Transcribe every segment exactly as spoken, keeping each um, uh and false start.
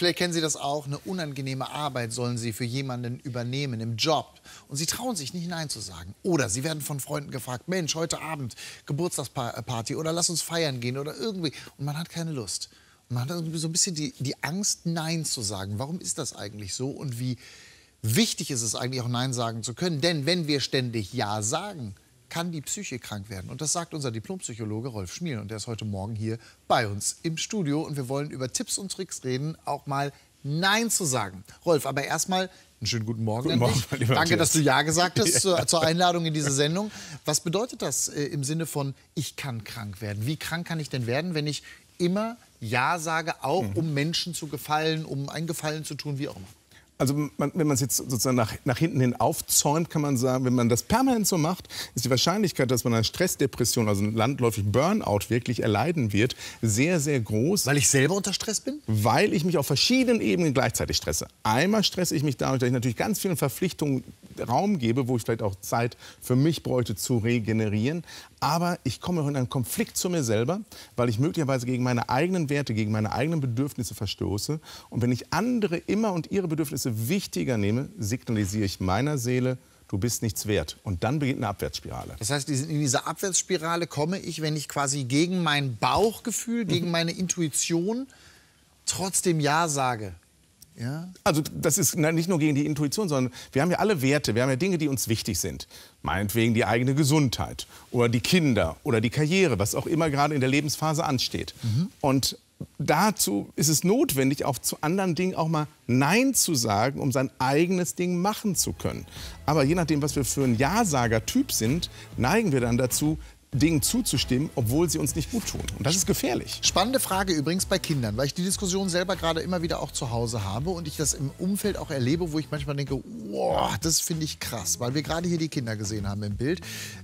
Vielleicht kennen Sie das auch, eine unangenehme Arbeit sollen Sie für jemanden übernehmen im Job. Und Sie trauen sich nicht, Nein zu sagen. Oder Sie werden von Freunden gefragt, Mensch, heute Abend Geburtstagsparty oder lass uns feiern gehen oder irgendwie. Und man hat keine Lust. Und man hat so ein bisschen die, die Angst, Nein zu sagen. Warum ist das eigentlich so? Und wie wichtig ist es eigentlich auch, Nein sagen zu können? Denn wenn wir ständig Ja sagen, kann die Psyche krank werden. Und das sagt unser Diplompsychologe Rolf Schmiel. Und der ist heute Morgen hier bei uns im Studio. Und wir wollen über Tipps und Tricks reden, auch mal Nein zu sagen. Rolf, aber erstmal einen schönen guten Morgen. Guten Morgen, lieber Matthias. Danke, dass du Ja gesagt hast ja. zur, zur Einladung in diese Sendung. Was bedeutet das äh, im Sinne von, ich kann krank werden? Wie krank kann ich denn werden, wenn ich immer Ja sage, auch mhm. um Menschen zu gefallen, um einen Gefallen zu tun, wie auch immer? Also man, wenn man es jetzt sozusagen nach, nach hinten hin aufzäumt, kann man sagen, wenn man das permanent so macht, ist die Wahrscheinlichkeit, dass man eine Stressdepression, also einen landläufigen Burnout wirklich erleiden wird, sehr, sehr groß. Weil ich selber unter Stress bin? Weil ich mich auf verschiedenen Ebenen gleichzeitig stresse. Einmal stresse ich mich dadurch, dass ich natürlich ganz vielen Verpflichtungen Raum gebe, wo ich vielleicht auch Zeit für mich bräuchte, zu regenerieren. Aber ich komme auch in einen Konflikt zu mir selber, weil ich möglicherweise gegen meine eigenen Werte, gegen meine eigenen Bedürfnisse verstoße. Und wenn ich andere immer und ihre Bedürfnisse wichtiger nehme, signalisiere ich meiner Seele, du bist nichts wert. Und dann beginnt eine Abwärtsspirale. Das heißt, in dieser Abwärtsspirale komme ich, wenn ich quasi gegen mein Bauchgefühl, gegen meine Intuition trotzdem Ja sage. Ja. Also das ist nicht nur gegen die Intuition, sondern wir haben ja alle Werte, wir haben ja Dinge, die uns wichtig sind. Meinetwegen die eigene Gesundheit oder die Kinder oder die Karriere, was auch immer gerade in der Lebensphase ansteht. Mhm. Und dazu ist es notwendig, auch zu anderen Dingen auch mal Nein zu sagen, um sein eigenes Ding machen zu können. Aber je nachdem, was wir für ein Ja-Sager-Typ sind, neigen wir dann dazu, Dingen zuzustimmen, obwohl sie uns nicht gut tun. Und das ist gefährlich. Spannende Frage übrigens bei Kindern, weil ich die Diskussion selber gerade immer wieder auch zu Hause habe und ich das im Umfeld auch erlebe, wo ich manchmal denke, wow, das finde ich krass, weil wir gerade hier die Kinder gesehen haben im Bild.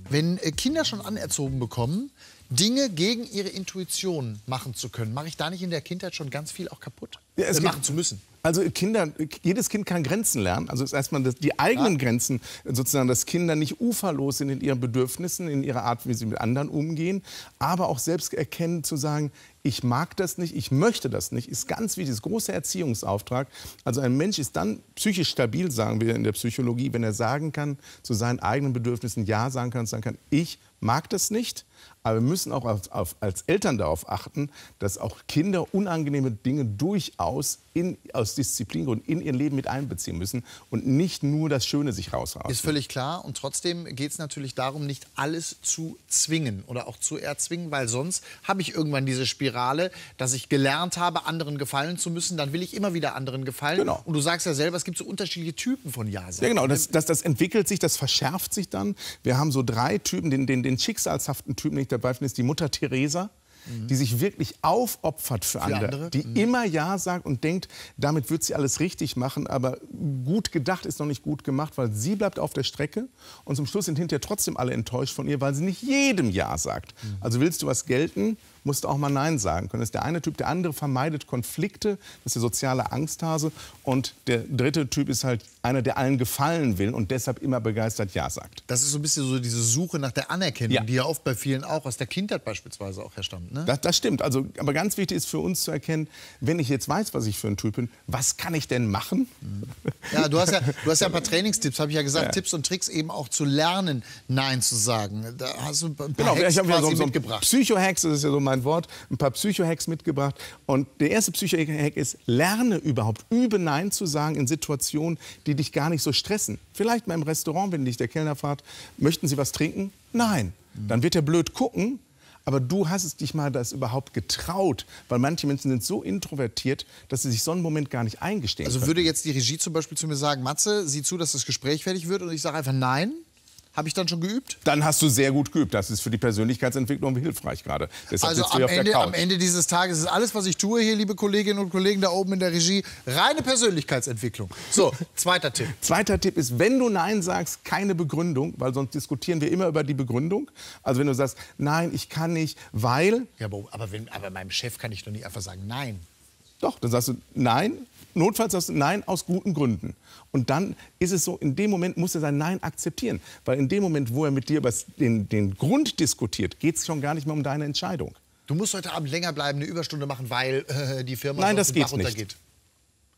Wenn Kinder schon anerzogen bekommen, Dinge gegen ihre Intuition machen zu können, mache ich da nicht in der Kindheit schon ganz viel auch kaputt? Ja, es machen zu müssen. Also Kinder, jedes Kind kann Grenzen lernen. Also erstmal die eigenen ja. Grenzen, sozusagen, dass Kinder nicht uferlos sind in ihren Bedürfnissen, in ihrer Art, wie sie mit anderen umgehen. Aber auch selbst erkennen, zu sagen, ich mag das nicht, ich möchte das nicht, ist ganz wichtig, ist ein großer Erziehungsauftrag. Also ein Mensch ist dann psychisch stabil, sagen wir in der Psychologie, wenn er sagen kann, zu seinen eigenen Bedürfnissen Ja sagen kann und sagen kann, ich mag das nicht. Aber wir müssen auch auf, auf, als Eltern darauf achten, dass auch Kinder unangenehme Dinge durchaus in, aus Disziplingründen in ihr Leben mit einbeziehen müssen und nicht nur das Schöne sich raushauen. Ist völlig klar. Und trotzdem geht es natürlich darum, nicht alles zu zwingen oder auch zu erzwingen, weil sonst habe ich irgendwann diese Spirale, dass ich gelernt habe, anderen gefallen zu müssen. Dann will ich immer wieder anderen gefallen. Genau. Und du sagst ja selber, es gibt so unterschiedliche Typen von Ja-Sagen. Ja, genau. Das, das, das entwickelt sich, das verschärft sich dann. Wir haben so drei Typen, den, den, den schicksalshaften Typen, den ich dabei finde, ist die Mutter Teresa, die sich wirklich aufopfert für, für andere, andere, die mhm. immer Ja sagt und denkt, damit wird sie alles richtig machen, aber gut gedacht ist noch nicht gut gemacht, weil sie bleibt auf der Strecke und zum Schluss sind hinterher trotzdem alle enttäuscht von ihr, weil sie nicht jedem Ja sagt. Mhm. Also willst du was gelten, musst du auch mal Nein sagen können. Das ist der eine Typ, der andere vermeidet Konflikte, das ist der soziale Angsthase und der dritte Typ ist halt einer, der allen gefallen will und deshalb immer begeistert Ja sagt. Das ist so ein bisschen so diese Suche nach der Anerkennung, ja. die ja oft bei vielen auch aus der Kindheit beispielsweise auch herstammt. Das, das stimmt. Also, aber ganz wichtig ist für uns zu erkennen, wenn ich jetzt weiß, was ich für ein Typ bin, was kann ich denn machen? Ja, du hast ja, du hast ja ein paar Trainingstipps, habe ich ja gesagt, ja. Tipps und Tricks eben auch zu lernen, Nein zu sagen. Da hast du ein paar genau, Hacks ich habe ja so, so mitgebracht. Psycho-Hacks, das ist ja so mein Wort, ein paar Psycho-Hacks mitgebracht. Und der erste Psycho-Hack ist, lerne überhaupt, übe Nein zu sagen in Situationen, die dich gar nicht so stressen. Vielleicht mal im Restaurant, wenn dich der Kellner fragt, möchten Sie was trinken? Nein. Mhm. Dann wird er blöd gucken. Aber du hast es dich mal das überhaupt getraut, weil manche Menschen sind so introvertiert, dass sie sich so einen Moment gar nicht eingestehen können. Also würde jetzt die Regie zum Beispiel zu mir sagen, Matze, sieh zu, dass das Gespräch fertig wird und ich sage einfach nein? Habe ich dann schon geübt? Dann hast du sehr gut geübt. Das ist für die Persönlichkeitsentwicklung hilfreich gerade. Deshalb also am Ende, am Ende dieses Tages ist alles, was ich tue hier, liebe Kolleginnen und Kollegen da oben in der Regie, reine Persönlichkeitsentwicklung. So, zweiter Tipp. Zweiter Tipp ist, wenn du Nein sagst, keine Begründung, weil sonst diskutieren wir immer über die Begründung. Also wenn du sagst, nein, ich kann nicht, weil... Ja, aber, aber, wenn, aber meinem Chef kann ich doch nicht einfach sagen, nein. Doch, dann sagst du, nein. Notfalls sagst du Nein aus guten Gründen. Und dann ist es so, in dem Moment muss er sein Nein akzeptieren. Weil in dem Moment, wo er mit dir über den, den Grund diskutiert, geht es schon gar nicht mehr um deine Entscheidung. Du musst heute Abend länger bleiben, eine Überstunde machen, weil äh, die Firma... Nein, das geht nicht.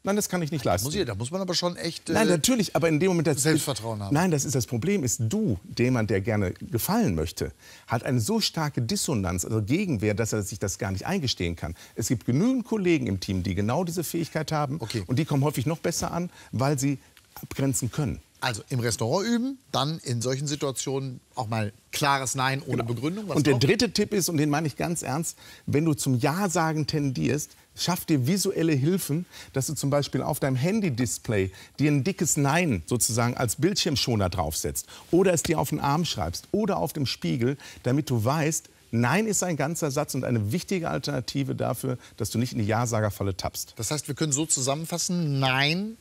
Nein, das kann ich nicht leisten. Muss ich, da muss man aber schon echt äh, nein, natürlich, aber in dem Moment, das Selbstvertrauen ist, haben. Nein, das ist das Problem, ist du, jemand, der gerne gefallen möchte, hat eine so starke Dissonanz, also Gegenwehr, dass er sich das gar nicht eingestehen kann. Es gibt genügend Kollegen im Team, die genau diese Fähigkeit haben. Okay. Und die kommen häufig noch besser an, weil sie abgrenzen können. Also im Restaurant üben, dann in solchen Situationen auch mal klares Nein ohne genau. Begründung. Was und der noch? dritte Tipp ist, und den meine ich ganz ernst, wenn du zum Ja-Sagen tendierst, schaff dir visuelle Hilfen, dass du zum Beispiel auf deinem Handy-Display dir ein dickes Nein sozusagen als Bildschirmschoner draufsetzt oder es dir auf den Arm schreibst oder auf dem Spiegel, damit du weißt, Nein ist ein ganzer Satz und eine wichtige Alternative dafür, dass du nicht in die Ja-Sager-Falle tappst. Das heißt, wir können so zusammenfassen, Nein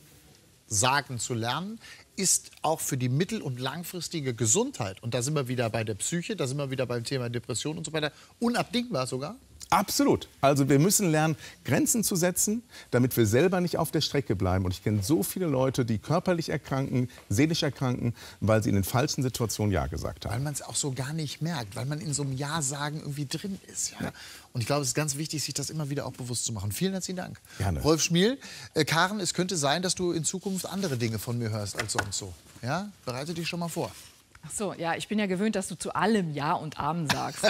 sagen zu lernen ist auch für die mittel- und langfristige Gesundheit, und da sind wir wieder bei der Psyche, da sind wir wieder beim Thema Depression und so weiter, unabdingbar sogar? Absolut. Also wir müssen lernen, Grenzen zu setzen, damit wir selber nicht auf der Strecke bleiben. Und ich kenne so viele Leute, die körperlich erkranken, seelisch erkranken, weil sie in den falschen Situationen Ja gesagt haben. Weil man es auch so gar nicht merkt, weil man in so einem Ja-Sagen irgendwie drin ist. Ja? Ja. Und ich glaube, es ist ganz wichtig, sich das immer wieder auch bewusst zu machen. Vielen herzlichen Dank. Gerne. Rolf Schmiel, äh, Karen, es könnte sein, dass du in Zukunft andere Dinge von mir hörst als sonst so. Ja? Bereite dich schon mal vor. Ach so, ja, ich bin ja gewöhnt, dass du zu allem Ja und Amen sagst.